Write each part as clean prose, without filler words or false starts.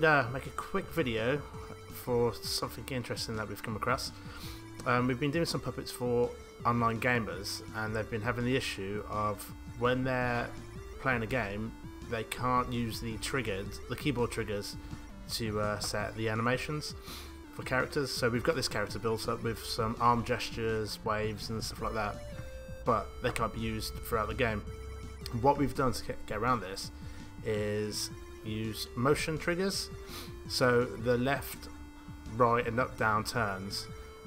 we'd make a quick video for something interesting that we've come across. We've been doing some puppets for online gamers, and they've been having the issue of when they're playing a game, they can't use the keyboard triggers to set the animations for characters. So we've got this character built up with some arm gestures, waves and stuff like that, but they can't be used throughout the game. What we've done to get around this is use motion triggers. So the left, right and up down turns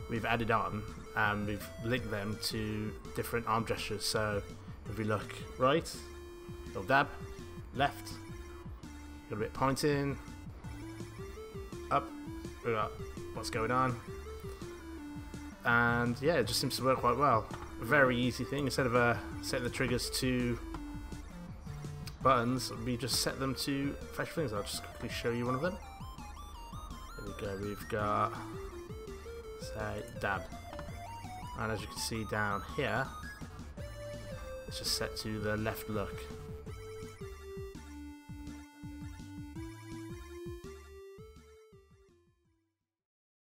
we've added on, and we've linked them to different arm gestures. So if we look right, little dab, left, a little bit pointing, up, we got what's going on, and yeah, it just seems to work quite well. A very easy thing. Instead of setting the triggers to buttons, we just set them to fresh things. I'll just quickly show you one of them. Here we go, we've got, say, dab, and as you can see down here, it's just set to the left look.